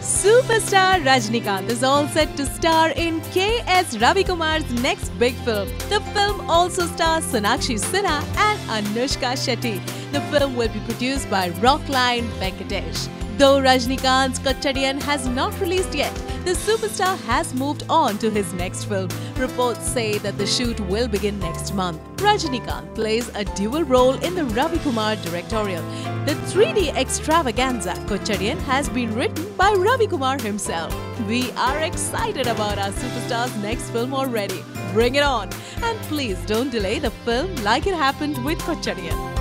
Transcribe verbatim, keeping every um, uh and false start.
Superstar Rajinikanth is all set to star in K S Ravi Kumar's next big film. The film also stars Sonakshi Sinha and Anushka Shetty. The film will be produced by Rockline Venkatesh. Though Rajinikanth's Kochadaiiyaan has not released yet, the superstar has moved on to his next film. Reports say that the shoot will begin next month. Rajinikanth plays a dual role in the Ravi Kumar directorial. The three D extravaganza Kochadaiiyaan has been written by Ravi Kumar himself. We are excited about our superstar's next film already. Bring it on! And please don't delay the film like it happened with Kochadaiiyaan.